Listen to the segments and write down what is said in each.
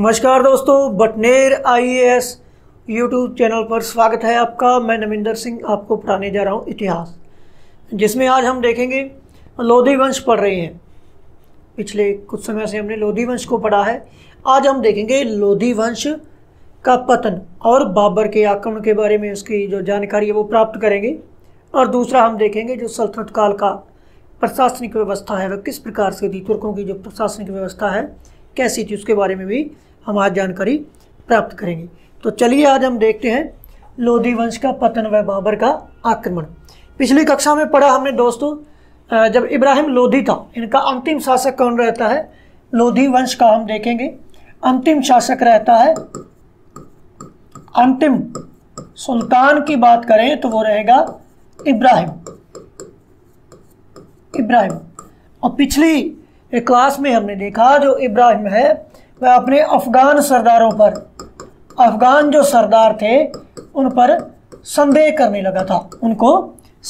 नमस्कार दोस्तों, Bhatner IAS YouTube channel पर स्वागत है आपका। मैं नमिंदर सिंह आपको पढ़ाने जा रहा हूँ इतिहास, जिसमें आज हम देखेंगे लोधी वंश पढ़ रहे हैं। पिछले कुछ समय से हमने लोधी वंश को पढ़ा है, आज हम देखेंगे लोधी वंश का पतन और बाबर के आक्रमण के बारे में उसकी जो जानकारी है वो प्राप्त करेंगे। और दूसरा हम देखेंगे जो सल्तनत काल का प्रशासनिक व्यवस्था है वह किस प्रकार से थी, तुर्कों की जो प्रशासनिक व्यवस्था है कैसी थी उसके बारे में भी हम आज जानकारी प्राप्त करेंगे। तो चलिए आज हम देखते हैं लोधी वंश का पतन व बाबर का आक्रमण। पिछली कक्षा में पढ़ा हमने दोस्तों, जब इब्राहिम लोधी था, इनका अंतिम शासक कौन रहता है लोधी वंश का, हम देखेंगे अंतिम शासक रहता है, अंतिम सुल्तान की बात करें तो वो रहेगा इब्राहिम। और पिछली क्लास में हमने देखा जो इब्राहिम है वह अपने अफगान सरदारों पर, अफगान जो सरदार थे उन पर संदेह करने लगा था, उनको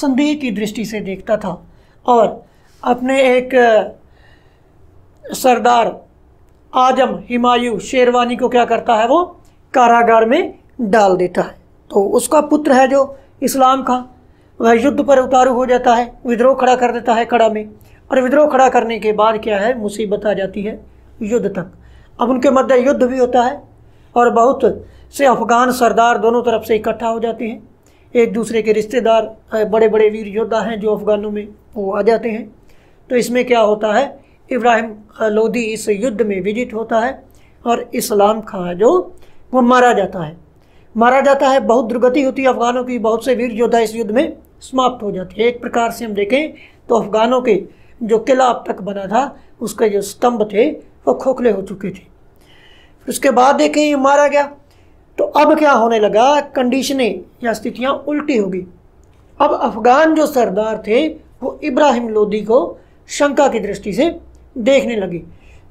संदेह की दृष्टि से देखता था। और अपने एक सरदार आजम हुमायूं शेरवानी को क्या करता है, वो कारागार में डाल देता है। तो उसका पुत्र है जो इस्लाम खां, वह युद्ध पर उतारू हो जाता है, विद्रोह खड़ा कर देता है खड़ा में। और विद्रोह खड़ा करने के बाद क्या है, मुसीबत आ जाती है युद्ध तक। अब उनके मध्य युद्ध भी होता है और बहुत से अफगान सरदार दोनों तरफ से इकट्ठा हो जाते हैं, एक दूसरे के रिश्तेदार बड़े बड़े वीर योद्धा हैं जो अफगानों में वो आ जाते हैं। तो इसमें क्या होता है, इब्राहिम लोदी इस युद्ध में विजित होता है और इस्लाम खां जो वो मारा जाता है। बहुत दुर्गति होती है अफगानों की, बहुत से वीर योद्धा इस युद्ध में समाप्त हो जाते हैं। एक प्रकार से हम देखें तो अफगानों के जो किला अब तक बना था उसके जो स्तंभ थे वो खोखले हो चुके थे। उसके बाद देखें ये मारा गया, तो अब क्या होने लगा, कंडीशनें या स्थितियाँ उल्टी होगी। अब अफगान जो सरदार थे वो इब्राहिम लोदी को शंका की दृष्टि से देखने लगे।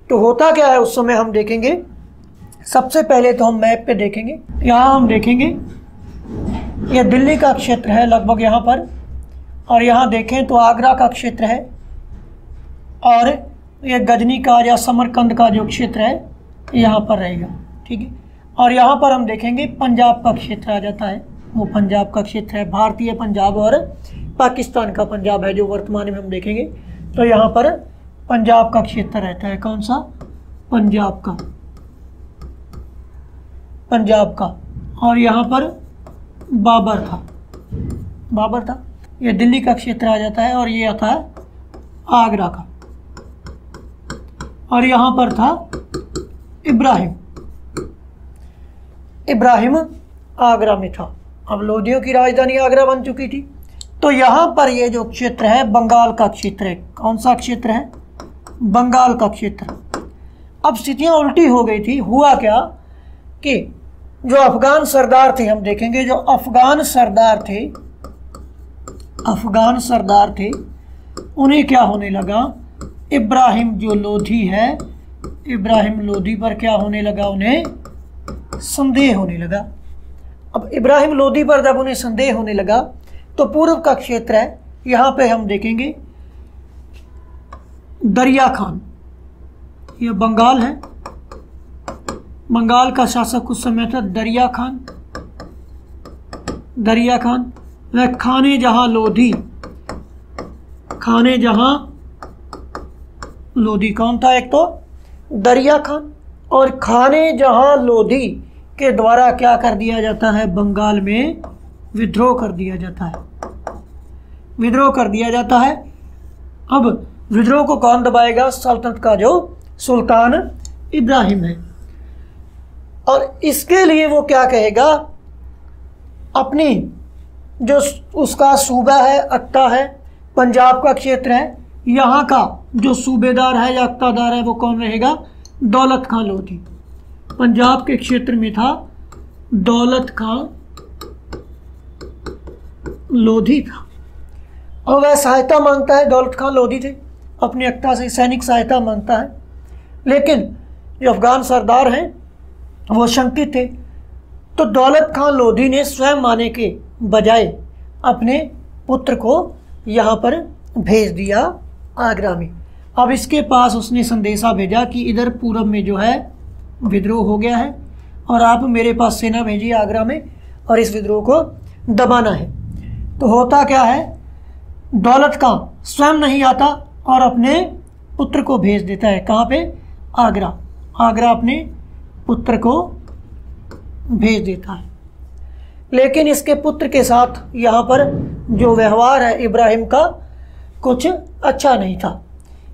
तो होता क्या है उस समय हम देखेंगे। सबसे पहले तो हम मैप पे देखेंगे, यहाँ हम देखेंगे यह दिल्ली का क्षेत्र है लगभग यहाँ पर, और यहाँ देखें तो आगरा का क्षेत्र है, और यह गजनी का या समरकंद का जो क्षेत्र है यहाँ पर रहेगा, ठीक है। और यहाँ पर हम देखेंगे पंजाब का क्षेत्र आ जाता है, वो पंजाब का क्षेत्र है, भारतीय पंजाब और पाकिस्तान का पंजाब है जो वर्तमान में हम देखेंगे। तो यहाँ पर पंजाब का क्षेत्र रहता है, कौन सा, पंजाब का। और यहाँ पर बाबर था। यह दिल्ली का क्षेत्र आ जाता है, और ये आता है आगरा का, और यहाँ पर था इब्राहिम आगरा में था। अब लोधियों की राजधानी आगरा बन चुकी थी। तो यहाँ पर ये जो क्षेत्र है बंगाल का क्षेत्र है, कौन सा क्षेत्र है, बंगाल का क्षेत्र। अब स्थितियाँ उल्टी हो गई थी। हुआ क्या कि जो अफगान सरदार थे, हम देखेंगे जो अफगान सरदार थे उन्हें क्या होने लगा, इब्राहिम लोधी पर क्या होने लगा, उन्हें संदेह होने लगा। अब इब्राहिम लोधी पर जब उन्हें संदेह होने लगा तो पूर्व का क्षेत्र है, यहाँ पे हम देखेंगे दरिया खान, यह बंगाल है, बंगाल का शासक उस समय था दरिया खान। वह खानेजहां लोधी कौन था, एक तो दरिया खान, और खानेजहां लोधी के द्वारा क्या कर दिया जाता है, बंगाल में विद्रोह कर दिया जाता है। अब विद्रोह को कौन दबाएगा, सल्तनत का जो सुल्तान इब्राहिम है। और इसके लिए वो क्या कहेगा, अपनी जो उसका सूबा है, अक्ता है, पंजाब का क्षेत्र है, यहाँ का जो सूबेदार है या अक्तादार है वो कौन रहेगा, दौलत खां लोधी। पंजाब के क्षेत्र में था दौलत खां लोधी था, और वह सहायता मांगता है, दौलत खां लोधी थे, अपने अक्ता से सैनिक सहायता मांगता है। लेकिन जो अफगान सरदार हैं वो शंकित थे, तो दौलत खां लोधी ने स्वयं आने के बजाय अपने पुत्र को यहाँ पर भेज दिया आगरा में। अब इसके पास उसने संदेशा भेजा कि इधर पूरब में जो है विद्रोह हो गया है और आप मेरे पास सेना भेजिए आगरा में और इस विद्रोह को दबाना है। तो होता क्या है, दौलत का स्वयं नहीं आता और अपने पुत्र को भेज देता है। कहाँ पे? आगरा। आगरा अपने पुत्र को भेज देता है, लेकिन इसके पुत्र के साथ यहाँ पर जो व्यवहार है इब्राहिम का कुछ अच्छा नहीं था।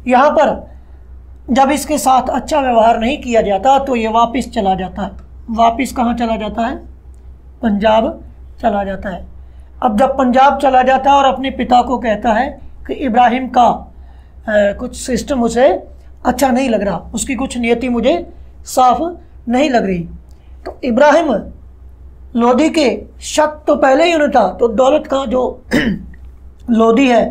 यहाँ पर जब इसके साथ अच्छा व्यवहार नहीं किया जाता तो ये वापस चला जाता है। वापस कहाँ चला जाता है? पंजाब चला जाता है। अब जब पंजाब चला जाता है और अपने पिता को कहता है कि इब्राहिम का कुछ सिस्टम उसे अच्छा नहीं लग रहा, उसकी कुछ नियति मुझे साफ नहीं लग रही। तो इब्राहिम लोदी के शक तो पहले ही उन्हें था, तो दौलत खां जो लोदी है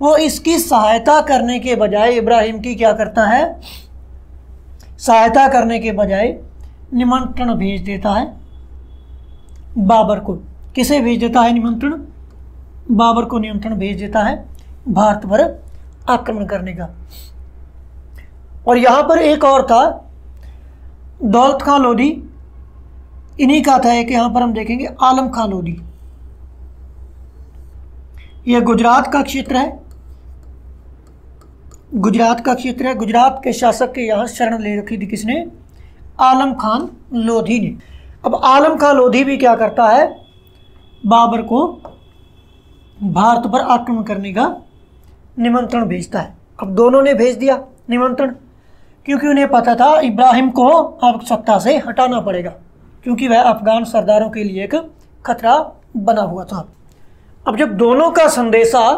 वो इसकी सहायता करने के बजाय, इब्राहिम की क्या करता है, सहायता करने के बजाय निमंत्रण भेज देता है बाबर को। किसे भेज देता है निमंत्रण? बाबर को निमंत्रण भेज देता है भारत पर आक्रमण करने का। और यहाँ पर एक और था दौलत खां लोदी, इन्हीं का था कि यहाँ पर हम देखेंगे आलम खां लोदी। यह गुजरात का क्षेत्र है, गुजरात का क्षेत्र है। गुजरात के शासक के यहाँ शरण ले रखी थी किसने? आलम खान लोधी ने। अब आलम खां लोधी भी क्या करता है, बाबर को भारत पर आक्रमण करने का निमंत्रण भेजता है। अब दोनों ने भेज दिया निमंत्रण, क्योंकि उन्हें पता था इब्राहिम को अब सत्ता से हटाना पड़ेगा, क्योंकि वह अफगान सरदारों के लिए एक खतरा बना हुआ था। अब जब दोनों का संदेशा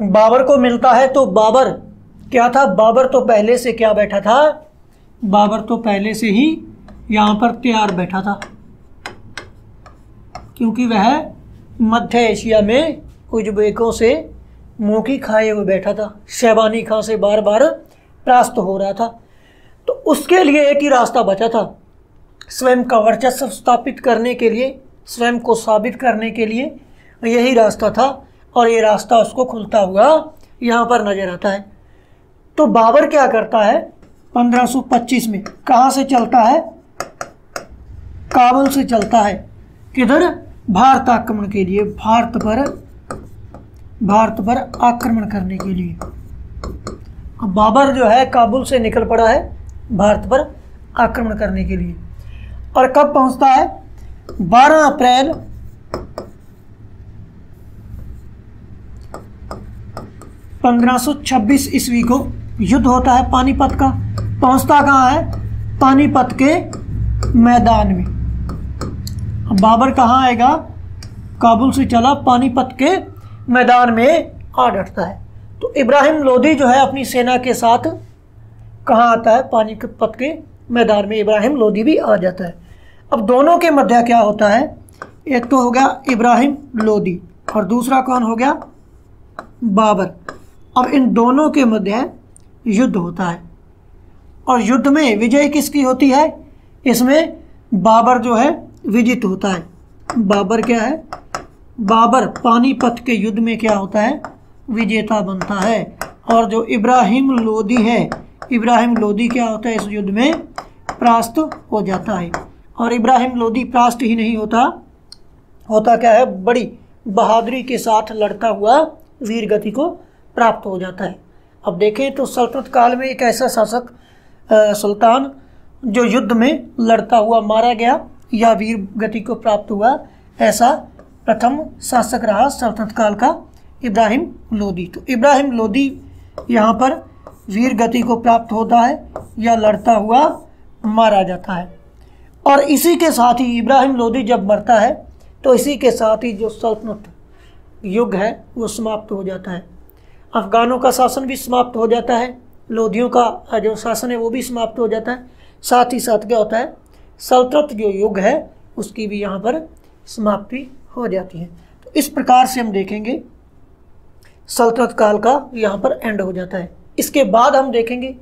बाबर को मिलता है तो बाबर क्या था, बाबर तो पहले से क्या बैठा था, बाबर तो पहले से ही यहाँ पर तैयार बैठा था, क्योंकि वह मध्य एशिया में उज्बेकों से मुँह की खाए हुए बैठा था। शैबानी खां से बार बार परास्त हो रहा था, तो उसके लिए एक ही रास्ता बचा था, स्वयं का वर्चस्व स्थापित करने के लिए, स्वयं को साबित करने के लिए यही रास्ता था। और ये रास्ता उसको खुलता हुआ यहाँ पर नजर आता है। तो बाबर क्या करता है 1525 में, कहाँ से चलता है? काबुल से चलता है, किधर? भारत आक्रमण के लिए, भारत पर आक्रमण करने के लिए। अब बाबर जो है काबुल से निकल पड़ा है भारत पर आक्रमण करने के लिए, और कब पहुंचता है? 12 अप्रैल 1526 ईस्वी को युद्ध होता है पानीपत का। पहुंचता कहाँ है? पानीपत के मैदान में। अब बाबर कहाँ आएगा? काबुल से चला, पानीपत के मैदान में आ डटता है। तो इब्राहिम लोदी जो है अपनी सेना के साथ कहाँ आता है? पानीपत के मैदान में इब्राहिम लोदी भी आ जाता है। अब दोनों के मध्य क्या होता है, एक तो हो गया इब्राहिम लोदी और दूसरा कौन हो गया? बाबर। अब इन दोनों के मध्य युद्ध होता है, और युद्ध में विजय किसकी होती है? इसमें बाबर जो है विजित होता है। बाबर क्या है? बाबर पानीपत के युद्ध में क्या होता है? विजेता बनता है। और जो इब्राहिम लोदी है, इब्राहिम लोदी क्या होता है? इस युद्ध में परास्त हो जाता है। और इब्राहिम लोदी परास्त ही नहीं होता, होता क्या है? बड़ी बहादुरी के साथ लड़ता हुआ वीर गति को प्राप्त हो जाता है। अब देखें तो सल्तनत काल में एक ऐसा शासक सुल्तान जो युद्ध में लड़ता हुआ मारा गया या वीर गति को प्राप्त हुआ, ऐसा प्रथम शासक रहा सल्तनत काल का इब्राहिम लोदी। तो इब्राहिम लोदी यहाँ पर वीर गति को प्राप्त होता है या लड़ता हुआ मारा जाता है। और इसी के साथ ही इब्राहिम लोदी जब मरता है तो इसी के साथ ही जो सल्तनत युग है वो समाप्त हो जाता है। अफ़गानों का शासन भी समाप्त हो जाता है, लोधियों का जो शासन है वो भी समाप्त हो जाता है, साथ ही साथ क्या होता है सल्तनत जो युग है उसकी भी यहाँ पर समाप्ति हो जाती है। तो इस प्रकार से हम देखेंगे सल्तनत काल का यहाँ पर एंड हो जाता है। इसके बाद हम देखेंगे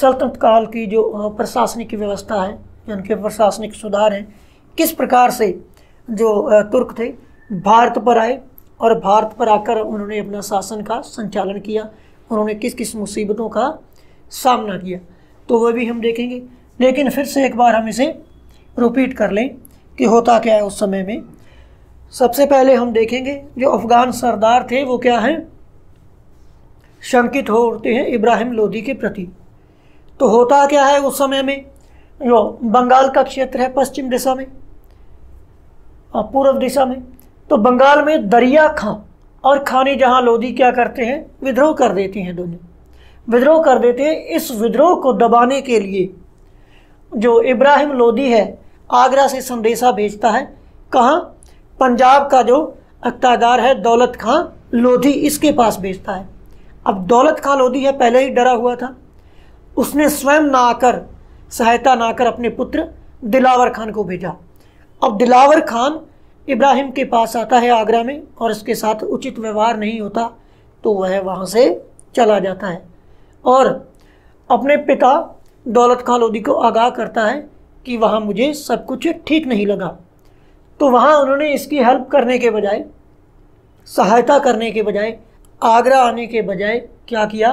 सल्तनत काल की जो प्रशासनिक व्यवस्था है, उनके प्रशासनिक सुधार हैं, किस प्रकार से जो तुर्क थे भारत पर आए और भारत पर आकर उन्होंने अपना शासन का संचालन किया, उन्होंने किस किस मुसीबतों का सामना किया, तो वह भी हम देखेंगे। लेकिन फिर से एक बार हम इसे रिपीट कर लें कि होता क्या है उस समय में। सबसे पहले हम देखेंगे जो अफ़गान सरदार थे वो क्या हैं, शंकित हो उठते हैं इब्राहिम लोदी के प्रति। तो होता क्या है उस समय में, जो बंगाल का क्षेत्र है पश्चिम दिशा में और पूर्व दिशा में, तो बंगाल में दरिया खां और खानजहां लोदी क्या करते हैं, विद्रोह कर देते हैं, दोनों विद्रोह कर देते हैं। इस विद्रोह को दबाने के लिए जो इब्राहिम लोदी है आगरा से संदेशा भेजता है, कहाँ, पंजाब का जो अख्तागार है दौलत खां लोधी, इसके पास भेजता है। अब दौलत खां लोधी है पहले ही डरा हुआ था, उसने स्वयं ना आकर सहायता ना कर अपने पुत्र दिलावर खान को भेजा। अब दिलावर खान इब्राहिम के पास आता है आगरा में और इसके साथ उचित व्यवहार नहीं होता तो वह वहाँ से चला जाता है और अपने पिता दौलत खान लोधी को आगाह करता है कि वहाँ मुझे सब कुछ ठीक नहीं लगा। तो वहाँ उन्होंने इसकी हेल्प करने के बजाय, सहायता करने के बजाय, आगरा आने के बजाय क्या किया,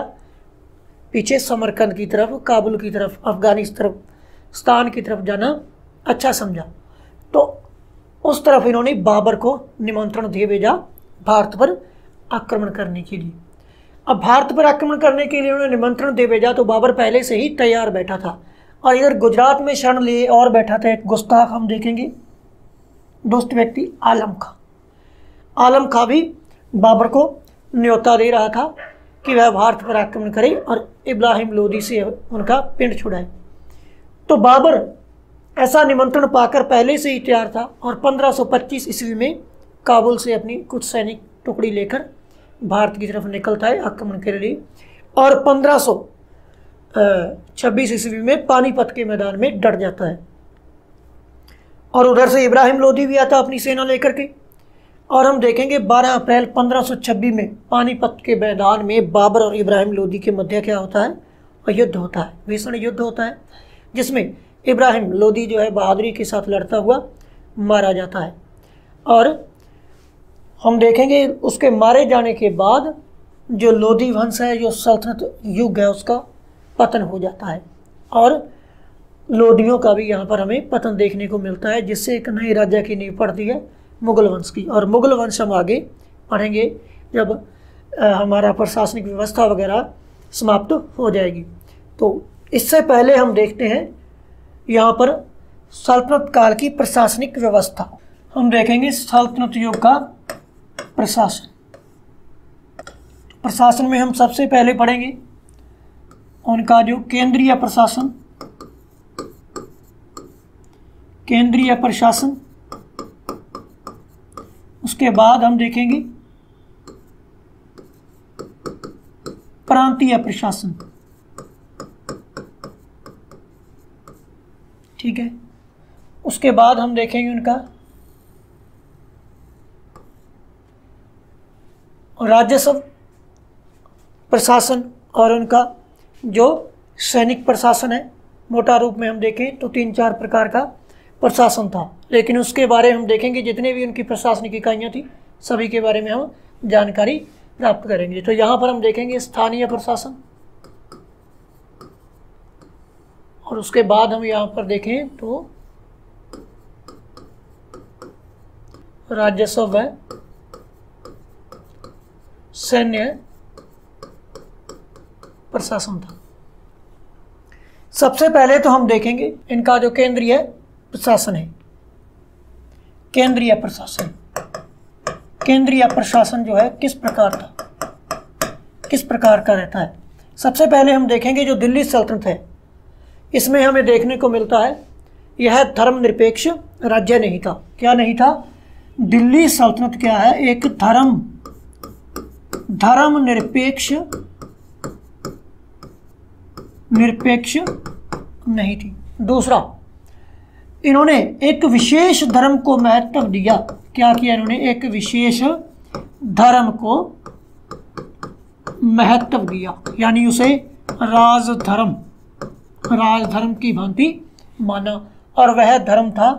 पीछे समरकंद की तरफ, काबुल की तरफ, अफगानिस्तान की तरफ जाना अच्छा समझा। तो उस तरफ इन्होंने बाबर को निमंत्रण दे भेजा भारत पर आक्रमण करने के लिए। अब भारत पर आक्रमण करने के लिए उन्होंने निमंत्रण दे भेजा तो बाबर पहले से ही तैयार बैठा था और इधर गुजरात में शरण लिए और बैठा था एक गुस्ताख, हम देखेंगे दोस्त व्यक्ति आलम खां। आलम खां भी बाबर को न्योता दे रहा था कि वह भारत पर आक्रमण करे और इब्राहिम लोदी से उनका पिंड छुड़ाए। तो बाबर ऐसा निमंत्रण पाकर पहले से ही तैयार था और 1525 ईस्वी में काबुल से अपनी कुछ सैनिक टुकड़ी लेकर भारत की तरफ निकलता है आक्रमण के लिए और 1526 ईस्वी में पानीपत के मैदान में डट जाता है। और उधर से इब्राहिम लोदी भी आता अपनी सेना लेकर के और हम देखेंगे 12 अप्रैल 1526 में पानीपत के मैदान में बाबर और इब्राहिम लोदी के मध्य क्या होता है, युद्ध होता है, भीषण युद्ध होता है, जिसमें इब्राहिम लोदी जो है बहादुरी के साथ लड़ता हुआ मारा जाता है। और हम देखेंगे उसके मारे जाने के बाद जो लोदी वंश है, जो सल्तनत युग है, उसका पतन हो जाता है और लोदियों का भी यहाँ पर हमें पतन देखने को मिलता है, जिससे एक नए राज्य की नींव पड़ती है मुग़ल वंश की। और मुग़ल वंश हम आगे पढ़ेंगे जब हमारा प्रशासनिक व्यवस्था वगैरह समाप्त हो जाएगी। तो इससे पहले हम देखते हैं यहाँ पर सल्तनत काल की प्रशासनिक व्यवस्था, हम देखेंगे सल्तनत युग का प्रशासन। प्रशासन में हम सबसे पहले पढ़ेंगे उनका जो केंद्रीय प्रशासन, केंद्रीय प्रशासन, उसके बाद हम देखेंगे प्रांतीय प्रशासन, ठीक है, उसके बाद हम देखेंगे उनका राज्यसभा प्रशासन और उनका जो सैनिक प्रशासन है। मोटा रूप में हम देखें तो 3-4 प्रकार का प्रशासन था, लेकिन उसके बारे में हम देखेंगे जितने भी उनकी प्रशासनिक इकाइयाँ थी सभी के बारे में हम जानकारी प्राप्त करेंगे। तो यहाँ पर हम देखेंगे स्थानीय प्रशासन और उसके बाद हम यहाँ पर देखें तो राजस्व है, सैन्य प्रशासन था। सबसे पहले तो हम देखेंगे इनका जो केंद्रीय प्रशासन है, केंद्रीय प्रशासन। केंद्रीय प्रशासन जो है किस प्रकार था, किस प्रकार का रहता है। सबसे पहले हम देखेंगे जो दिल्ली सल्तनत है, इसमें हमें देखने को मिलता है यह धर्मनिरपेक्ष राज्य नहीं था। क्या नहीं था, दिल्ली सल्तनत क्या है, एक धर्मनिरपेक्ष नहीं थी। दूसरा, इन्होंने एक विशेष धर्म को महत्व दिया। क्या किया इन्होंने, एक विशेष धर्म को महत्व दिया, यानी उसे राजधर्म की भांति माना और वह धर्म था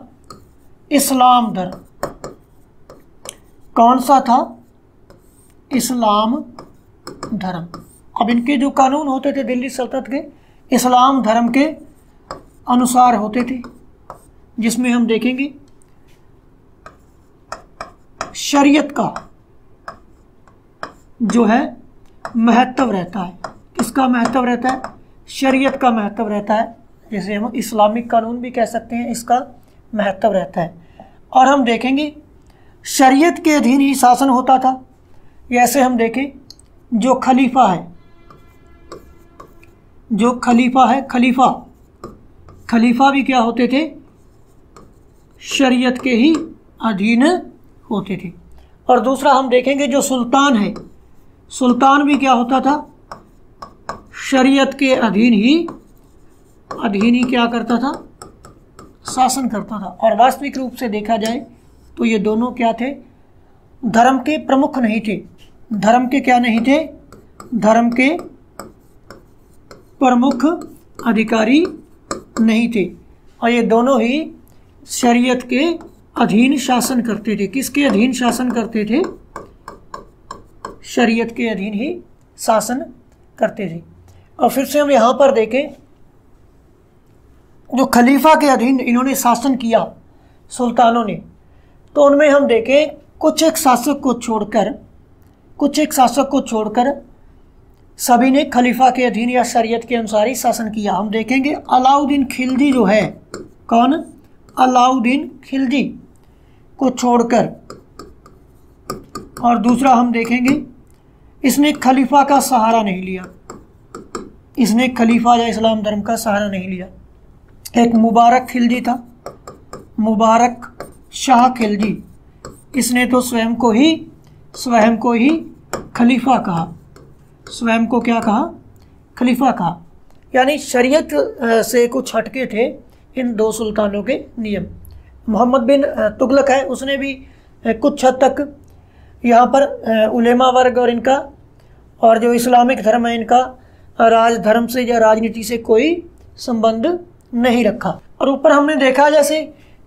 इस्लाम धर्म। कौन सा था, इस्लाम धर्म। अब इनके जो कानून होते थे दिल्ली सल्तनत के, इस्लाम धर्म के अनुसार होते थे, जिसमें हम देखेंगे शरीयत का जो है महत्व रहता है। किसका महत्व रहता है? शरीयत का महत्व रहता है, जैसे हम इस्लामिक कानून भी कह सकते हैं, इसका महत्व रहता है। और हम देखेंगे शरीयत के अधीन ही शासन होता था। जैसे हम देखें जो खलीफा है, जो खलीफा है, खलीफा भी क्या होते थे? शरीयत के ही अधीन होते थे। और दूसरा हम देखेंगे जो सुल्तान है, सुल्तान भी क्या होता था? शरीयत के अधीन ही क्या करता था? शासन करता था। और वास्तविक रूप से देखा जाए तो ये दोनों क्या थे? धर्म के प्रमुख नहीं थे, धर्म के क्या नहीं थे? धर्म के प्रमुख अधिकारी नहीं थे। और ये दोनों ही शरीयत के अधीन शासन करते थे। किसके अधीन शासन करते थे? शरीयत के अधीन ही शासन करते थे। और फिर से हम यहाँ पर देखें जो खलीफा के अधीन इन्होंने शासन किया सुल्तानों ने, तो उनमें हम देखें कुछ एक शासक को छोड़कर सभी ने खलीफा के अधीन या शरीयत के अनुसार ही शासन किया। हम देखेंगे अलाउद्दीन खिलजी जो है, कौन? अलाउद्दीन खिलजी को छोड़कर। और दूसरा हम देखेंगे इसने खलीफा का सहारा नहीं लिया, इसने खलीफा या इस्लाम धर्म का सहारा नहीं लिया। एक मुबारक खिलजी था, मुबारक शाह खिलजी, इसने तो स्वयं को ही खलीफा कहा, स्वयं को क्या कहा? खलीफा कहा। यानी शरीयत से कुछ हटके थे इन दो सुल्तानों के नियम। मोहम्मद बिन तुगलक है, उसने भी कुछ हद तक यहाँ पर उलेमा वर्ग और इनका और जो इस्लामिक धर्म है इनका राजधर्म से या राजनीति से कोई संबंध नहीं रखा। और ऊपर हमने देखा जैसे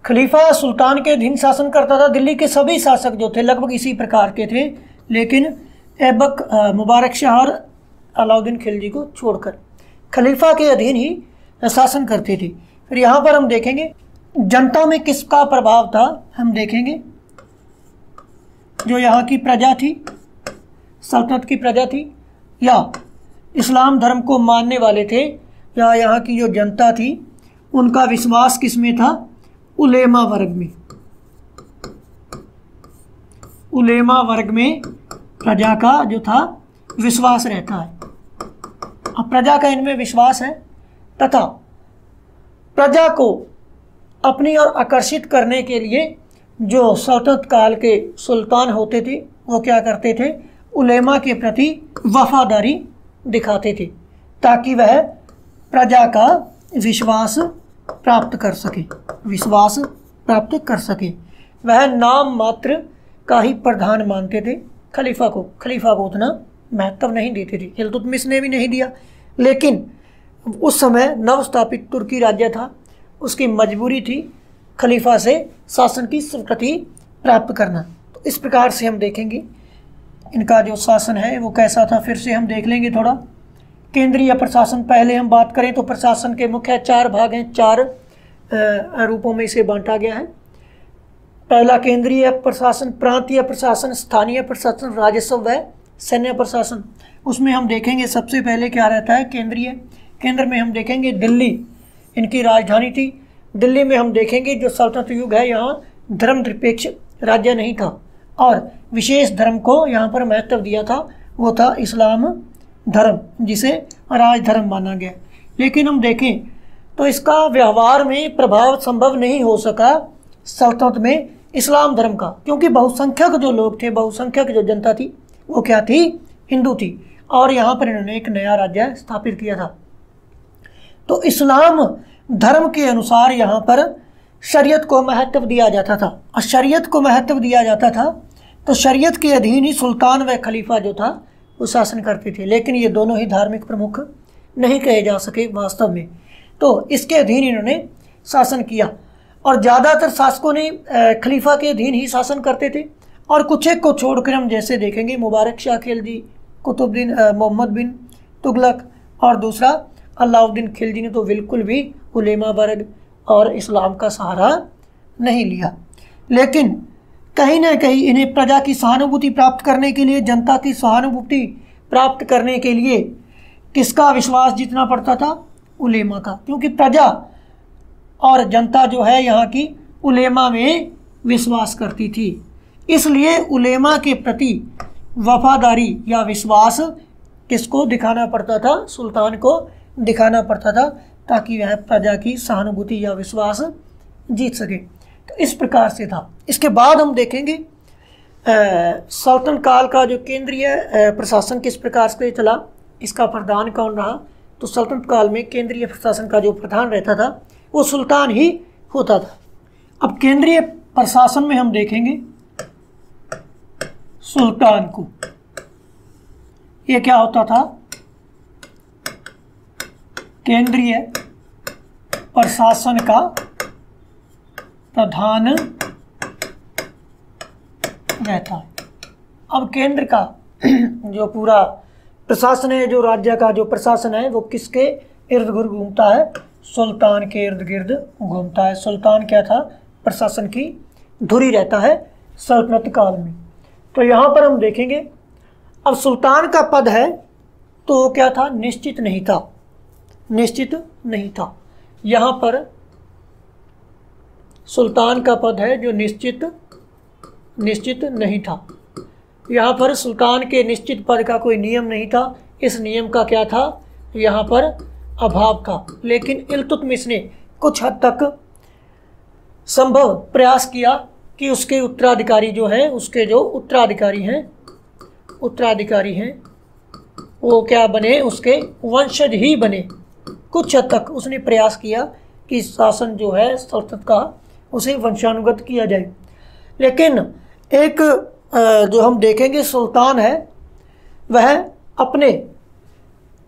खलीफा सुल्तान के अधीन शासन करता था, दिल्ली के सभी शासक जो थे लगभग इसी प्रकार के थे, लेकिन ऐबक मुबारक शाह और अलाउद्दीन खिलजी को छोड़कर खलीफा के अधीन ही शासन करते थे। फिर यहाँ पर हम देखेंगे जनता में किसका प्रभाव था। हम देखेंगे जो यहाँ की प्रजा थी, सल्तनत की प्रजा थी, या इस्लाम धर्म को मानने वाले थे, या यहाँ की जो जनता थी, उनका विश्वास किसमें था? उलेमा वर्ग में। उलेमा वर्ग में प्रजा का जो था विश्वास रहता है। अब प्रजा का इनमें विश्वास है तथा प्रजा को अपनी ओर आकर्षित करने के लिए जो सल्तनत काल के सुल्तान होते थे वो क्या करते थे? उलेमा के प्रति वफादारी दिखाते थे ताकि वह प्रजा का विश्वास प्राप्त कर सके। वह नाम मात्र का ही प्रधान मानते थे खलीफा को उतना महत्व नहीं देते थे। इल्तुतमिश ने भी नहीं दिया, लेकिन उस समय नवस्थापित तुर्की राज्य था, उसकी मजबूरी थी खलीफा से शासन की स्वीकृति प्राप्त करना। तो इस प्रकार से हम देखेंगे इनका जो शासन है वो कैसा था। फिर से हम देख लेंगे थोड़ा केंद्रीय प्रशासन। पहले हम बात करें तो प्रशासन के मुख्य चार भाग हैं, चार रूपों में इसे बांटा गया है। पहला केंद्रीय प्रशासन, प्रांतीय प्रशासन, स्थानीय प्रशासन, राजस्व व सैन्य प्रशासन। उसमें हम देखेंगे सबसे पहले क्या रहता है? केंद्रीय। केंद्र में हम देखेंगे दिल्ली इनकी राजधानी थी। दिल्ली में हम देखेंगे जो सल्तनत युग है यहाँ धर्म निरपेक्ष राज्य नहीं था और विशेष धर्म को यहाँ पर महत्व दिया था, वो था इस्लाम धर्म जिसे राजधर्म माना गया। लेकिन हम देखें तो इसका व्यवहार में प्रभाव संभव नहीं हो सका सल्तनत में इस्लाम धर्म का, क्योंकि बहुसंख्यक जो लोग थे, बहुसंख्यक जो जनता थी वो क्या थी? हिंदू थी। और यहाँ पर इन्होंने एक नया राज्य स्थापित किया था। तो इस्लाम धर्म के अनुसार यहाँ पर शरीयत को महत्व दिया जाता था, और शरीयत को महत्व दिया जाता था तो शरीयत के अधीन ही सुल्तान व खलीफा जो था वो शासन करते थे, लेकिन ये दोनों ही धार्मिक प्रमुख नहीं कहे जा सके वास्तव में। तो इसके अधीन इन्होंने शासन किया और ज़्यादातर शासकों ने खलीफा के अधीन ही शासन करते थे। और कुछ एक को छोड़कर हम जैसे देखेंगे मुबारक शाह खिलजी, कुतुबुद्दीन मोहम्मद बिन तुगलक और दूसरा अलाउद्दीन खिलजी ने तो बिल्कुल भी उलेमा वर्ग और इस्लाम का सहारा नहीं लिया, लेकिन कहीं ना कहीं इन्हें प्रजा की सहानुभूति प्राप्त करने के लिए, जनता की सहानुभूति प्राप्त करने के लिए किसका विश्वास जीतना पड़ता था? उलेमा का, क्योंकि प्रजा और जनता जो है यहाँ की उलेमा में विश्वास करती थी, इसलिए उलेमा के प्रति वफादारी या विश्वास किसको दिखाना पड़ता था? सुल्तान को दिखाना पड़ता था, ताकि वह प्रजा की सहानुभूति या विश्वास जीत सके। तो इस प्रकार से था। इसके बाद हम देखेंगे सल्तनत काल का जो केंद्रीय प्रशासन किस प्रकार से चला, इसका प्रधान कौन रहा। तो सल्तनत काल में केंद्रीय प्रशासन का जो प्रधान रहता था वो सुल्तान ही होता था। अब केंद्रीय प्रशासन में हम देखेंगे सुल्तान को, ये क्या होता था? केंद्रीय प्रशासन का प्रधान रहता है। अब केंद्र का जो पूरा प्रशासन है, जो राज्य का जो प्रशासन है, वो किसके इर्द गिर्द घूमता है? सुल्तान के इर्द गिर्द घूमता है। सुल्तान क्या था? प्रशासन की धुरी रहता है सल्तनत काल में। तो यहाँ पर हम देखेंगे, अब सुल्तान का पद है तो क्या था? निश्चित नहीं था, निश्चित नहीं था। यहाँ पर सुल्तान का पद है जो निश्चित नहीं था। यहाँ पर सुल्तान के निश्चित पद का कोई नियम नहीं था, इस नियम का क्या था? यहाँ पर अभाव था। लेकिन इल्तुतमिश ने कुछ हद तक संभव प्रयास किया कि उसके उत्तराधिकारी जो हैं, उत्तराधिकारी हैं वो क्या बने? उसके वंशज ही बने। कुछ हद तक उसने प्रयास किया कि शासन जो है सल्तनत का, उसे वंशानुगत किया जाए। लेकिन एक जो हम देखेंगे सुल्तान है, वह अपने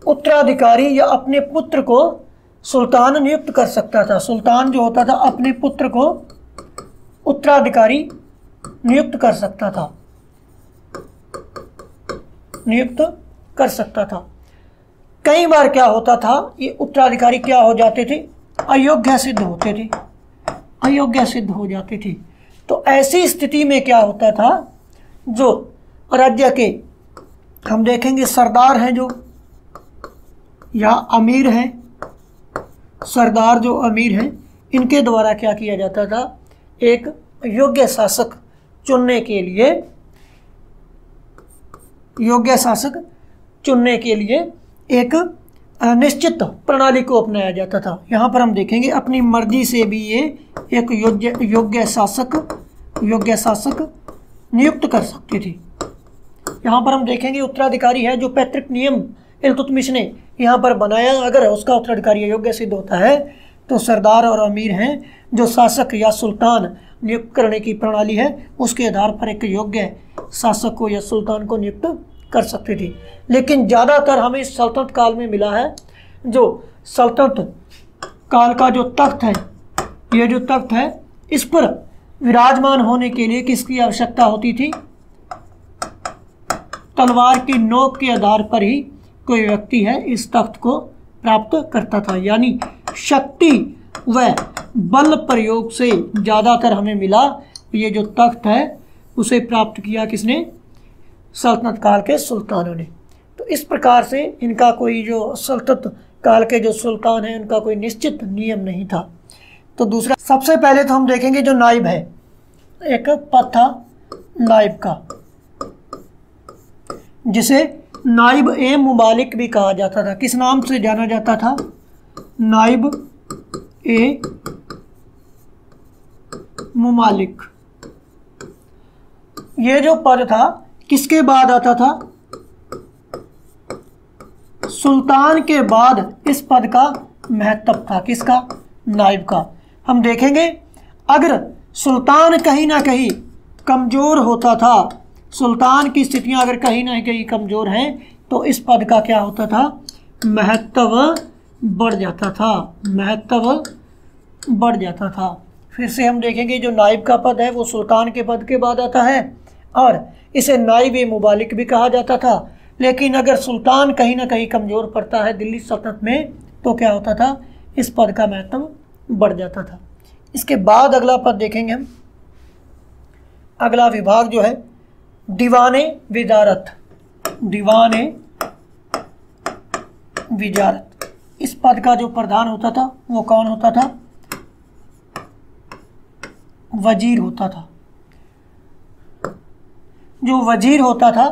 उत्तराधिकारी या अपने पुत्र को सुल्तान नियुक्त कर सकता था। सुल्तान जो होता था अपने पुत्र को उत्तराधिकारी नियुक्त कर सकता था, नियुक्त कर सकता था। कई बार क्या होता था, ये उत्तराधिकारी क्या हो जाते थे? अयोग्य सिद्ध होते थे, अयोग्य सिद्ध हो जाते थे। तो ऐसी स्थिति में क्या होता था, जो राज्य के हम देखेंगे सरदार हैं जो, या अमीर हैं, सरदार जो अमीर हैं, इनके द्वारा क्या किया जाता था? एक योग्य शासक चुनने के लिए, एक निश्चित प्रणाली को अपनाया जाता था। यहाँ पर हम देखेंगे अपनी मर्जी से भी ये एक योग्य शासक नियुक्त कर सकते थे। यहाँ पर हम देखेंगे उत्तराधिकारी है जो पैतृक नियम इल्तुतमिश ने यहाँ पर बनाया, अगर उसका उत्तराधिकारी योग्य सिद्ध होता है तो सरदार और अमीर हैं जो शासक या सुल्तान नियुक्त करने की प्रणाली है, उसके आधार पर एक योग्य शासक को या सुल्तान को नियुक्त कर सकते थे। लेकिन ज़्यादातर हमें सल्तनत काल में मिला है, जो सल्तनत काल का जो तख्त है, ये जो तख्त है, इस पर विराजमान होने के लिए किसकी आवश्यकता होती थी? तलवार की नोक के आधार पर ही कोई व्यक्ति है इस तख्त को प्राप्त करता था, यानी शक्ति व बल प्रयोग से ज़्यादातर हमें मिला। ये जो तख्त है उसे प्राप्त किया किसने? सल्तनत काल के सुल्तानों ने। तो इस प्रकार से इनका कोई, जो सल्तनत काल के जो सुल्तान हैं, उनका कोई निश्चित नियम नहीं था। तो दूसरा, सबसे पहले तो हम देखेंगे जो नाइब है, एक पद था नाइब का, जिसे नाइब ए मुमालिक भी कहा जाता था। किस नाम से जाना जाता था? नाइब ए मुमालिक। ये जो पद था किसके बाद आता था? सुल्तान के बाद इस पद का महत्व था। किसका? नाइब का। हम देखेंगे अगर सुल्तान कहीं ना कहीं कमज़ोर होता था, सुल्तान की स्थितियां अगर कहीं ना कहीं कमज़ोर हैं, तो इस पद का क्या होता था? महत्व बढ़ जाता था, महत्व बढ़ जाता था। फिर से हम देखेंगे जो नाइब का पद है वो सुल्तान के पद के बाद आता है, और इसे नाइब मुबालिक भी कहा जाता था। लेकिन अगर सुल्तान कहीं ना कहीं कमज़ोर पड़ता है दिल्ली सल्तनत में, तो क्या होता था? इस पद का महत्व बढ़ जाता था। इसके बाद अगला पद देखेंगे हम, अगला विभाग जो है दीवाने विदारत, दीवाने विदारत। इस पद का जो प्रधान होता था वो कौन होता था? वजीर होता था। जो वजीर होता था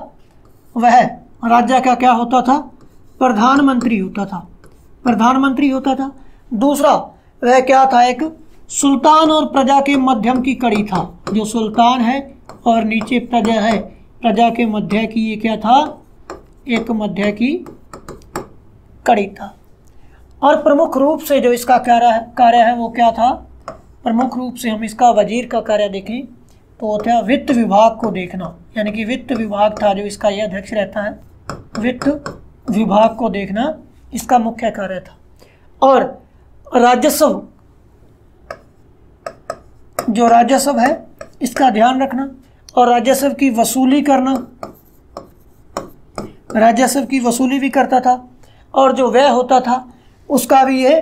वह राज्य का क्या होता था? प्रधानमंत्री होता था, प्रधानमंत्री होता था। दूसरा वह क्या था? एक सुल्तान और प्रजा के मध्यम की कड़ी था। जो सुल्तान है और नीचे प्रजा है, प्रजा के मध्य की ये क्या था? एक मध्य की कड़ी था। और प्रमुख रूप से जो इसका कार्य है वो क्या था? प्रमुख रूप से हम इसका वजीर का कार्य देखें तो होता है वित्त विभाग को देखना, यानी कि वित्त विभाग था जो इसका यह अध्यक्ष रहता है। वित्त विभाग को देखना इसका मुख्य कार्य था। और राजस्व, जो राजस्व है इसका ध्यान रखना और राजस्व की वसूली करना, राजस्व की वसूली भी करता था। और जो व्यय होता था उसका भी ये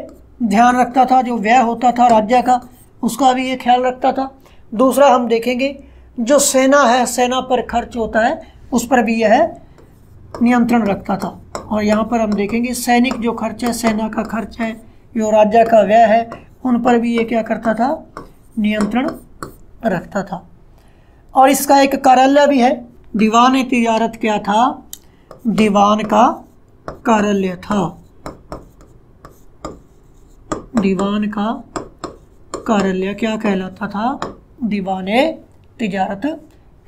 ध्यान रखता था, जो व्यय होता था राज्य का उसका भी ये ख्याल रखता था। दूसरा हम देखेंगे जो सेना है, सेना पर खर्च होता है उस पर भी यह नियंत्रण रखता था। और यहाँ पर हम देखेंगे सैनिक जो खर्च है, सेना का खर्च है, जो राज्य का व्यय है, उन पर भी ये क्या करता था? नियंत्रण रखता था। और इसका एक कार्यालय भी है, दीवान तिजारत क्या था? दीवान का कार्यालय था, दीवान का कार्यालय क्या कहलाता था? दीवान तिजारत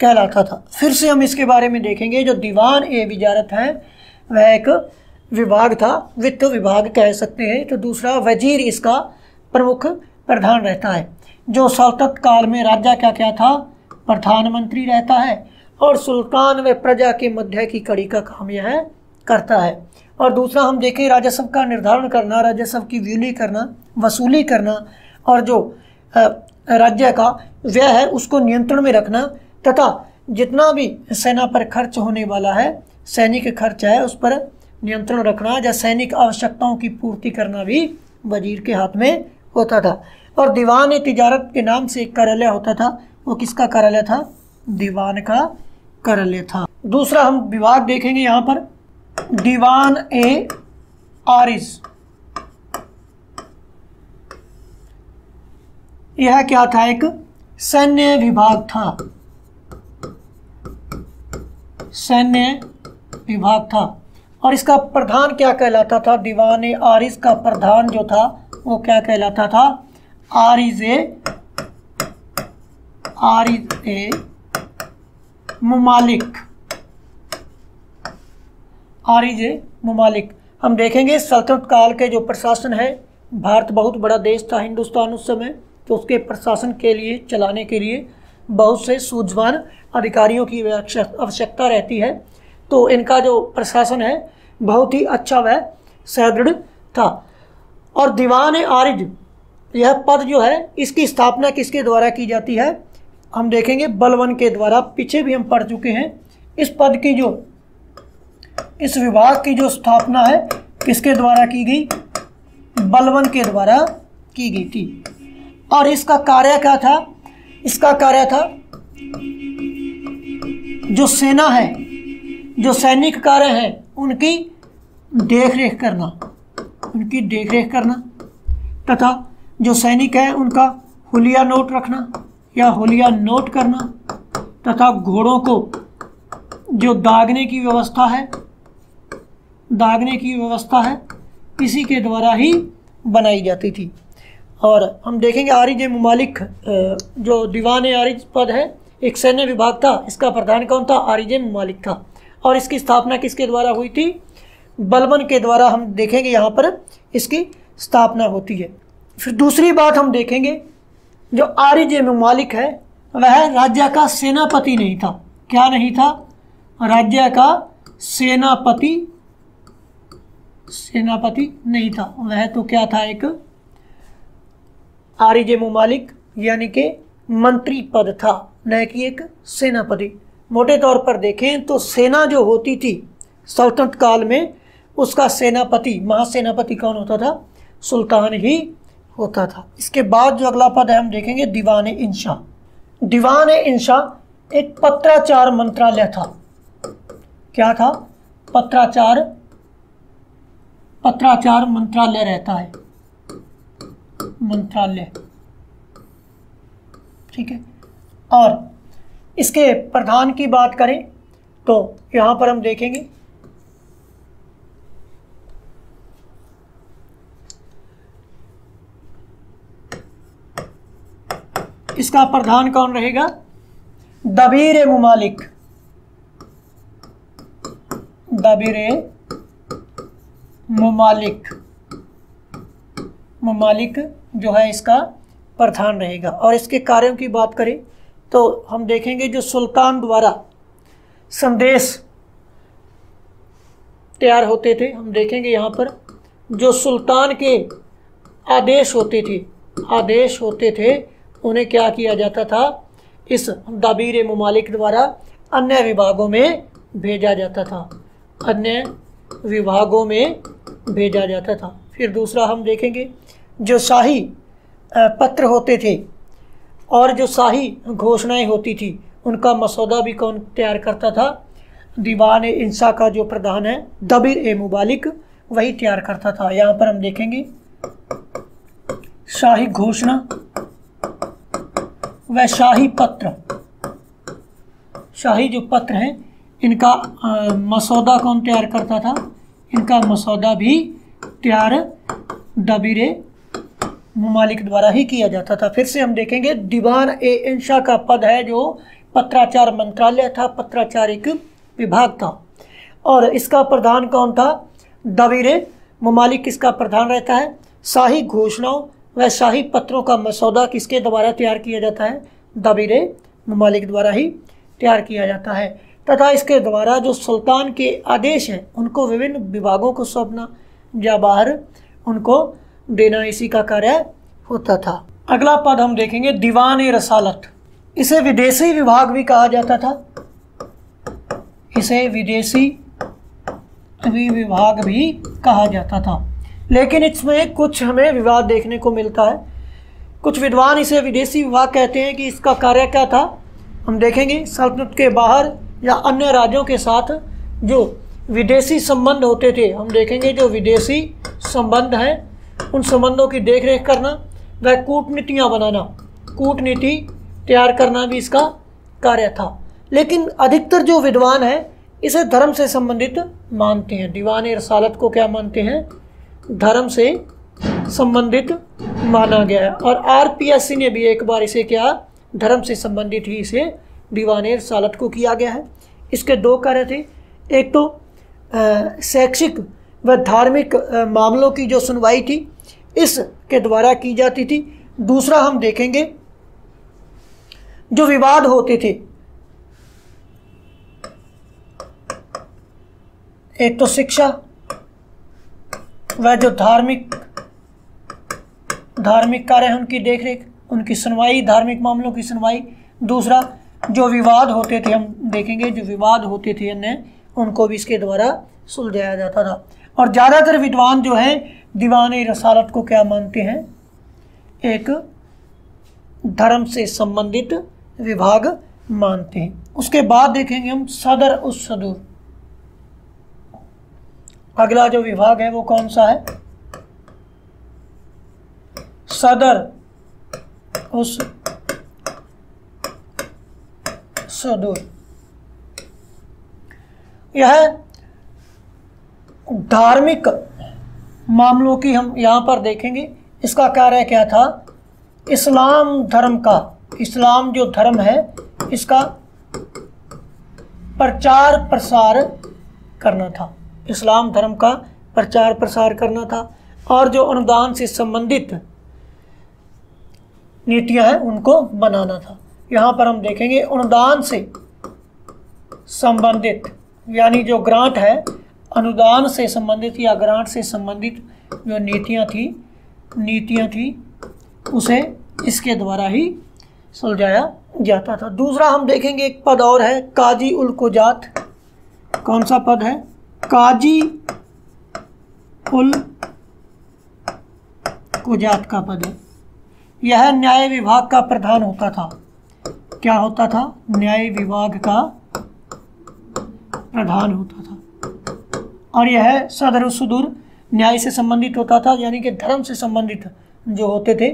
कहलाता था। फिर से हम इसके बारे में देखेंगे, जो दीवान विजारत है वह एक विभाग था, वित्त विभाग कह सकते हैं। तो दूसरा वजीर इसका प्रमुख प्रधान रहता है। जो सल्तनत काल में राज्य का क्या था? प्रधानमंत्री रहता है। और सुल्तान व प्रजा के मध्य की कड़ी का काम यह करता है। और दूसरा हम देखें राजस्व का निर्धारण करना, राजस्व की व्यूली करना, वसूली करना। और जो राज्य का व्यय है उसको नियंत्रण में रखना तथा जितना भी सेना पर खर्च होने वाला है, सैनिक खर्च है, उस पर नियंत्रण रखना या सैनिक आवश्यकताओं की पूर्ति करना भी वजीर के हाथ में होता था। और दीवान तिजारत के नाम से एक कार्यालय होता था, वो किसका कार्यालय था? दीवान का कार्यालय था। दूसरा हम विभाग देखेंगे यहाँ पर दीवान ए आरिज। यह क्या था? एक सैन्य विभाग था, सैन्य विभाग था। और इसका प्रधान क्या कहलाता था? दीवान आरिज का प्रधान जो था वो क्या कहलाता था? आरिज ए मुमालिक, आरिज ए मुमालिक। हम देखेंगे सल्तनत काल के जो प्रशासन है, भारत बहुत बड़ा देश था हिंदुस्तान उस समय, तो उसके प्रशासन के लिए, चलाने के लिए बहुत से सूझवान अधिकारियों की आवश्यकता रहती है। तो इनका जो प्रशासन है बहुत ही अच्छा व सुदृढ़ था। और दीवान आरिज यह पद जो है इसकी स्थापना किसके द्वारा की जाती है? हम देखेंगे बलबन के द्वारा, पीछे भी हम पढ़ चुके हैं। इस पद की जो, इस विभाग की जो स्थापना है किसके द्वारा की गई? बलबन के द्वारा की गई थी। और इसका कार्य क्या था? इसका कार्य था जो सेना है, जो सैनिक कार्य है, उनकी देखरेख करना, उनकी देखरेख करना तथा जो सैनिक है उनका हुलिया नोट रखना या हुलिया नोट करना तथा घोड़ों को जो दागने की व्यवस्था है, दागने की व्यवस्था है इसी के द्वारा ही बनाई जाती थी। और हम देखेंगे आरिज मुमालिक, जो दीवान आरिज पद है एक सैन्य विभाग था, इसका प्रधान कौन था? आरिज मुमालिक था। और इसकी स्थापना किसके द्वारा हुई थी? बलबन के द्वारा। हम देखेंगे यहाँ पर इसकी स्थापना होती है। फिर दूसरी बात हम देखेंगे जो आरिज मुमालिक है वह राज्य का सेनापति नहीं था। क्या नहीं था? राज्य का सेनापति, सेनापति नहीं था वह। तो क्या था? एक आरिज मुमालिक यानी कि मंत्री पद था, न कि एक सेनापति। मोटे तौर पर देखें तो सेना जो होती थी सल्तनत काल में उसका सेनापति, महासेनापति कौन होता था? सुल्तान ही होता था। इसके बाद जो अगला पद है हम देखेंगे दीवान इंशा। दीवान इंशा एक पत्राचार मंत्रालय था। क्या था? पत्राचार मंत्रालय रहता है, मंत्रालय, ठीक है। और इसके प्रधान की बात करें तो यहाँ पर हम देखेंगे इसका प्रधान कौन रहेगा? दबीरे मुमालिक, दबीरे मुमालिक, मुमालिक जो है इसका प्रधान रहेगा। और इसके कार्यों की बात करें तो हम देखेंगे जो सुल्तान द्वारा संदेश तैयार होते थे, हम देखेंगे यहाँ पर जो सुल्तान के आदेश होते थे उन्हें क्या किया जाता था? इस दबीर मुमालिक द्वारा अन्य विभागों में भेजा जाता था, अन्य विभागों में भेजा जाता था। फिर दूसरा हम देखेंगे जो शाही पत्र होते थे और जो शाही घोषणाएं होती थी उनका मसौदा भी कौन तैयार करता था? दीवान इंशा का जो प्रधान है दबीर ए मुमालिक वही तैयार करता था। यहाँ पर हम देखेंगे शाही घोषणा व शाही पत्र, शाही जो पत्र हैं इनका मसौदा कौन तैयार करता था? इनका मसौदा भी तैयार दबीरे मुमालिक द्वारा ही किया जाता था। फिर से हम देखेंगे दीवान ए इंशा का पद है जो पत्राचार मंत्रालय था, पत्राचार एक विभाग था और इसका प्रधान कौन था? दबीरे मुमालिक किसका प्रधान रहता है? शाही घोषणाओं व शाही पत्रों का मसौदा किसके द्वारा तैयार किया जाता है? दबीरे मुमालिक द्वारा ही तैयार किया जाता है तथा इसके द्वारा जो सुल्तान के आदेश हैं उनको विभिन्न विभागों को सौंपना या बाहर उनको देना, इसी का कार्य होता था। अगला पद हम देखेंगे दीवान रसालत। इसे विदेशी विभाग भी कहा जाता था, इसे विदेशी विभाग भी कहा जाता था, लेकिन इसमें कुछ हमें विवाद देखने को मिलता है। कुछ विद्वान इसे विदेशी विभाग कहते हैं कि इसका कार्य क्या था? हम देखेंगे सल्तनत के बाहर या अन्य राज्यों के साथ जो विदेशी संबंध होते थे, हम देखेंगे जो विदेशी संबंध हैं उन संबंधों की देखरेख करना व कूटनीतियाँ बनाना, कूटनीति तैयार करना भी इसका कार्य था। लेकिन अधिकतर जो विद्वान हैं इसे धर्म से संबंधित मानते हैं, दीवान रसालत को क्या मानते हैं? धर्म से संबंधित माना गया है। और आरपीएससी ने भी एक बार इसे क्या, धर्म से संबंधित ही इसे दीवान रसालत को किया गया है। इसके दो कार्य थे, एक तो शैक्षिक व धार्मिक मामलों की जो सुनवाई थी इसके द्वारा की जाती थी। दूसरा हम देखेंगे जो विवाद होते थे, एक तो शिक्षा व जो धार्मिक कार्य हैं उनकी देखरेख, उनकी सुनवाई, धार्मिक मामलों की सुनवाई। दूसरा जो विवाद होते थे, हम देखेंगे जो विवाद होते थे उनको भी इसके द्वारा सुलझाया जाता था। और ज़्यादातर विद्वान जो हैं दीवाने रसालत को क्या मानते हैं? एक धर्म से संबंधित विभाग मानते हैं। उसके बाद देखेंगे हम सदर उस सदूर। अगला जो विभाग है वो कौन सा है? सदर उस सदूर। यह धार्मिक मामलों की हम यहाँ पर देखेंगे, इसका कार्य क्या था? इस्लाम धर्म का, इस्लाम जो धर्म है इसका प्रचार प्रसार करना था, इस्लाम धर्म का प्रचार प्रसार करना था। और जो अनुदान से संबंधित नीतियाँ हैं उनको बनाना था। यहाँ पर हम देखेंगे अनुदान से संबंधित, यानी जो ग्रांट है, अनुदान से संबंधित या ग्रांट से संबंधित जो नीतियाँ थी उसे इसके द्वारा ही सुलझाया जाता था। दूसरा हम देखेंगे एक पद और है काजी उल कुजात। कौन सा पद है? काजी उल वजाहत का पद है। यह न्याय विभाग का प्रधान होता था। क्या होता था? न्याय विभाग का प्रधान होता था। और यह सदर व सुदूर न्याय से संबंधित होता था, यानी कि धर्म से संबंधित जो होते थे,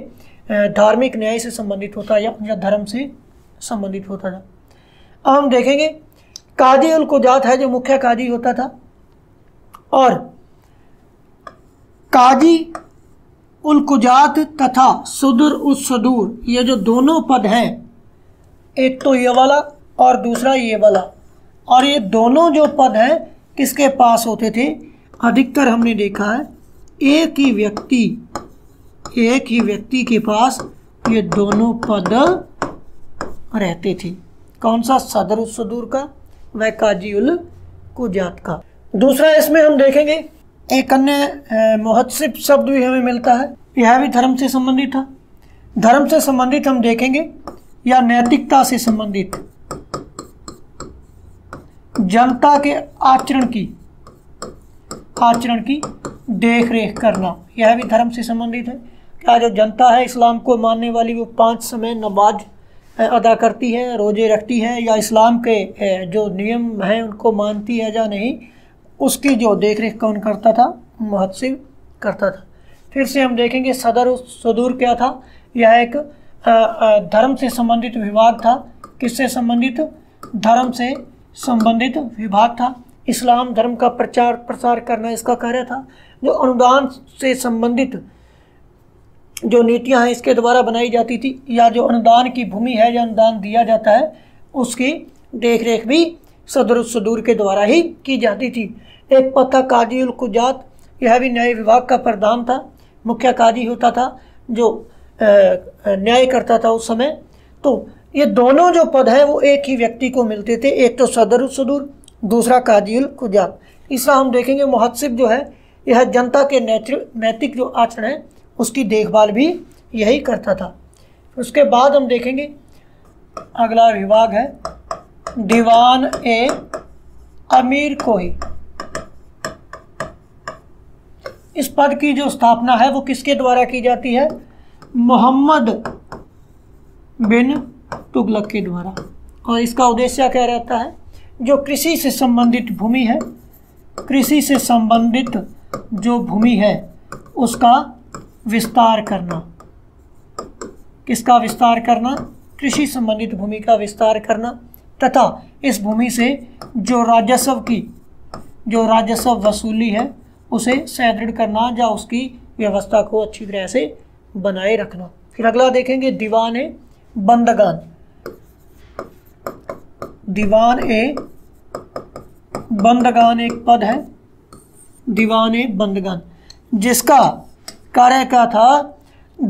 धार्मिक न्याय से संबंधित होता या धर्म से संबंधित होता था। अब हम देखेंगे कादी उल कुजात है जो मुख्य कादी होता था, और कादी उल कुजात तथा सुदूर उस सुदूर ये जो दोनों पद हैं, एक तो ये वाला और दूसरा ये वाला, और ये दोनों जो पद हैं किसके पास होते थे? अधिकतर हमने देखा है एक ही व्यक्ति के पास ये दोनों पद रहते थे। कौन सा? सदर उस सुदूर का व काजी उल कुजात का। दूसरा इसमें हम देखेंगे एक अन्य मुहत्सिब शब्द भी हमें मिलता है, यह भी धर्म से संबंधित था। धर्म से संबंधित हम देखेंगे या नैतिकता से संबंधित, जनता के आचरण की देखरेख करना, यह भी धर्म से संबंधित है। क्या जो जनता है इस्लाम को मानने वाली वो 5 समय नमाज अदा करती है, रोजे रखती है, या इस्लाम के जो नियम हैं उनको मानती है या नहीं, उसकी जो देखरेख कौन करता था? मुहत्सिब करता था। फिर से हम देखेंगे सदर व सुदूर क्या था? यह एक धर्म से संबंधित विभाग था। किससे संबंधित? धर्म से संबंधित विभाग था। इस्लाम धर्म का प्रचार प्रसार करना इसका कार्य था। जो अनुदान से संबंधित जो नीतियां हैं इसके द्वारा बनाई जाती थी, या जो अनुदान की भूमि है या अनुदान दिया जाता है उसकी देखरेख भी सदर व सुदूर के द्वारा ही की जाती थी। एक पद था काजी उल कुजात, यह भी न्याय विभाग का प्रधान था, मुख्य काजी होता था जो न्याय करता था उस समय। तो ये दोनों जो पद हैं वो एक ही व्यक्ति को मिलते थे, एक तो सदर व सुदूर, दूसरा काजी उल कुजात। तीसरा हम देखेंगे मुहत्सिब जो है यह जनता के नैतिक जो आचरण है उसकी देखभाल भी यही करता था। उसके बाद हम देखेंगे अगला विभाग है दीवान ए अमीर कोही। इस पद की जो स्थापना है वो किसके द्वारा की जाती है? मोहम्मद बिन तुगलक के द्वारा। और इसका उद्देश्य क्या रहता है? जो कृषि से संबंधित भूमि है, कृषि से संबंधित जो भूमि है उसका विस्तार करना। किसका विस्तार करना? कृषि संबंधित भूमि का विस्तार करना, तथा इस भूमि से जो राजस्व वसूली है उसे सुदृढ़ करना, या उसकी व्यवस्था को अच्छी तरह से बनाए रखना। फिर अगला देखेंगे दीवान ए बंदगान एक पद है, दीवान ए बंदगान, जिसका कार्य क्या था?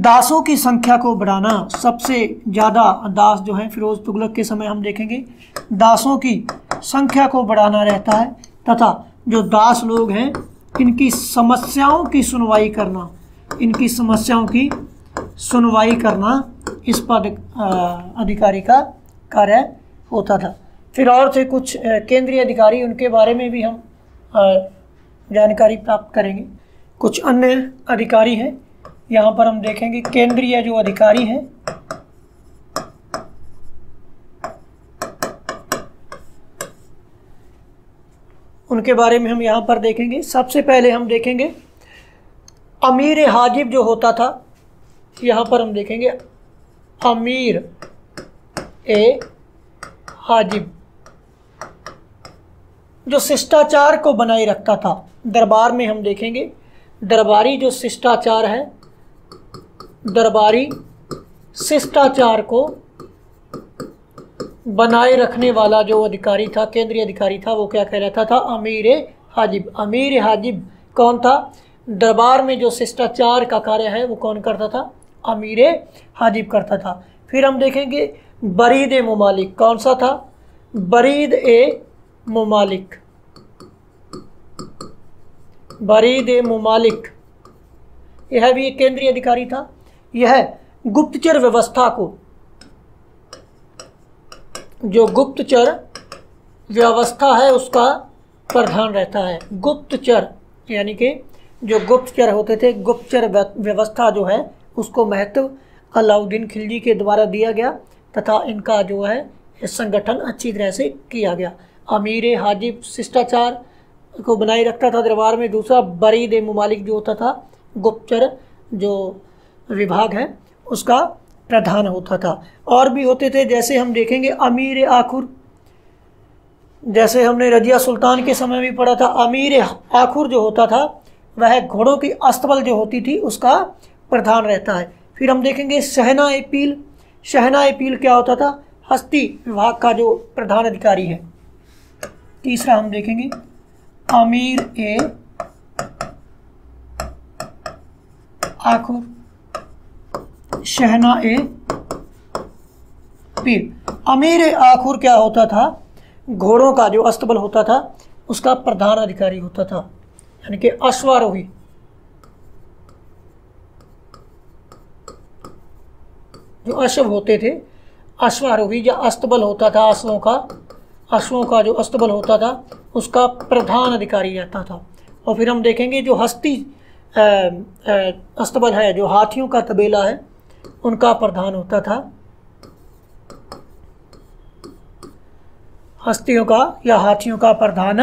दासों की संख्या को बढ़ाना। सबसे ज़्यादा दास जो हैं फिरोज़ तुगलक के समय हम देखेंगे दासों की संख्या को बढ़ाना रहता है, तथा जो दास लोग हैं इनकी समस्याओं की सुनवाई करना, इस पद अधिकारी का कार्य होता था। फिर और से कुछ केंद्रीय अधिकारी उनके बारे में भी हम जानकारी प्राप्त करेंगे। कुछ अन्य अधिकारी हैं यहाँ पर हम देखेंगे, केंद्रीय जो अधिकारी हैं उनके बारे में हम यहाँ पर देखेंगे। सबसे पहले हम देखेंगे अमीर हाजिब जो होता था, यहाँ पर हम देखेंगे अमीर ए हाजिब, जो शिष्टाचार को बनाए रखता था। दरबार में हम देखेंगे दरबारी जो शिष्टाचार है, दरबारी शिष्टाचार को बनाए रखने वाला जो अधिकारी था, केंद्रीय अधिकारी था, वो क्या कहलाता था? अमीर हाजिब कौन था? दरबार में जो शिष्टाचार का कार्य है वो कौन करता था? अमीर हाजिब करता था। फिर हम देखेंगे बरीद ए मुमालिक, कौन सा था? बरीद ए मुमालिक, यह भी एक केंद्रीय अधिकारी था। यह गुप्तचर व्यवस्था को, जो गुप्तचर व्यवस्था है उसका प्रधान रहता है। गुप्तचर यानी कि जो गुप्तचर होते थे, गुप्तचर व्यवस्था जो है उसको महत्व अलाउद्दीन खिलजी के द्वारा दिया गया तथा इनका जो है संगठन अच्छी तरह से किया गया। अमीर हाजी शिष्टाचार को बनाए रखता था दरबार में। दूसरा बरीद ममालिक जो होता था, गुप्तचर जो विभाग है उसका प्रधान होता था। और भी होते थे, जैसे हम देखेंगे अमीर आखुर, जैसे हमने रजिया सुल्तान के समय में पढ़ा था। अमीर आखुर जो होता था वह घोड़ों की अस्तबल जो होती थी उसका प्रधान रहता है। फिर हम देखेंगे शहनाए पील। शहनाए पील क्या होता था? हस्ती विभाग का जो प्रधान अधिकारी है। तीसरा हम देखेंगे अमीर ए आखुर, शहनाए पील। अमीर आखुर क्या होता था? घोड़ों का जो अस्तबल होता था उसका प्रधान अधिकारी होता था, यानी कि अश्वारोही। जो अश्व होते थे, अश्वारोही या अस्तबल होता था अश्वों का, अश्वों का जो अस्तबल होता था उसका प्रधान अधिकारी रहता था। और फिर हम देखेंगे जो हस्ती अस्तबल है, जो हाथियों का तबेला है, उनका प्रधान होता था, हस्तियों का या हाथियों का प्रधान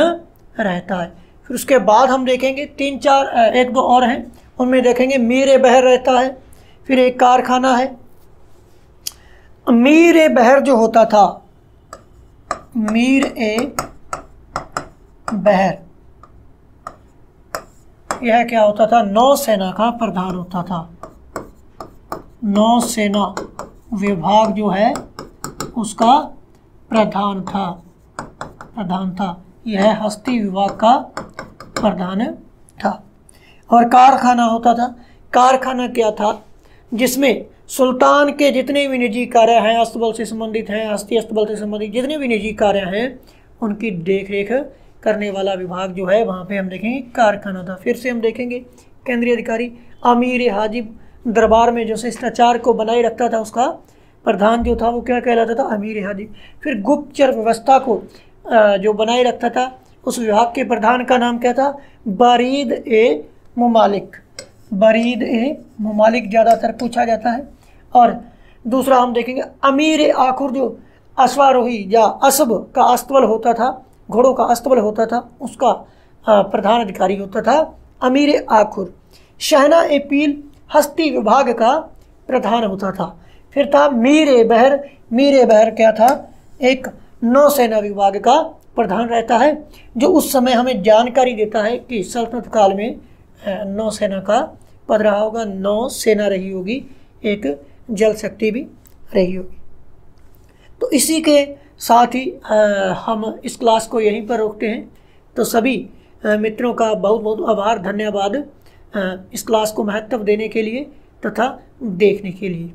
रहता है। फिर उसके बाद हम देखेंगे तीन चार एक दो और हैं, उनमें देखेंगे मीर बहर रहता है। फिर एक कारखाना है। मीर बहर जो होता था, मीर ए बहर, यह क्या होता था? नौसेना का प्रधान होता था। नौसेना विभाग जो है उसका प्रधान था, प्रधान था। यह हस्ती विभाग का प्रधान था। और कारखाना होता था। कारखाना क्या था? जिसमें सुल्तान के जितने भी निजी कार्य हैं, अस्तबल से संबंधित हैं, हस्ती अस्तबल से संबंधित जितने भी निजी कार्य हैं, उनकी देखरेख करने वाला विभाग जो है वहाँ पे हम देखेंगे कारखाना था। फिर से हम देखेंगे केंद्रीय अधिकारी। अमीर हाजिब दरबार में जो शिष्टाचार को बनाए रखता था उसका प्रधान जो था वो क्या कहलाता था? अमीर हाजिब। फिर गुप्तचर व्यवस्था को जो बनाए रखता था उस विभाग के प्रधान का नाम क्या था? बरीद ए ममालिक। बरीद ए ममालिक ज़्यादातर पूछा जाता है। और दूसरा हम देखेंगे अमीर आखुर जो अश्वारोही या असब का अस्तबल होता था, घोड़ों का अस्तबल होता था, उसका प्रधान अधिकारी होता था अमीर आखुर। शहना ए पील हस्ती विभाग का प्रधान होता था। फिर था मीर बहर। मीर बहर क्या था? एक नौसेना विभाग का प्रधान रहता है, जो उस समय हमें जानकारी देता है कि सल्तनत काल में नौसेना का पद रहा होगा, नौसेना रही होगी, एक जल शक्ति भी रही होगी। तो इसी के साथ ही हम इस क्लास को यहीं पर रोकते हैं। तो सभी मित्रों का बहुत बहुत आभार, धन्यवाद इस क्लास को महत्व देने के लिए तथा देखने के लिए।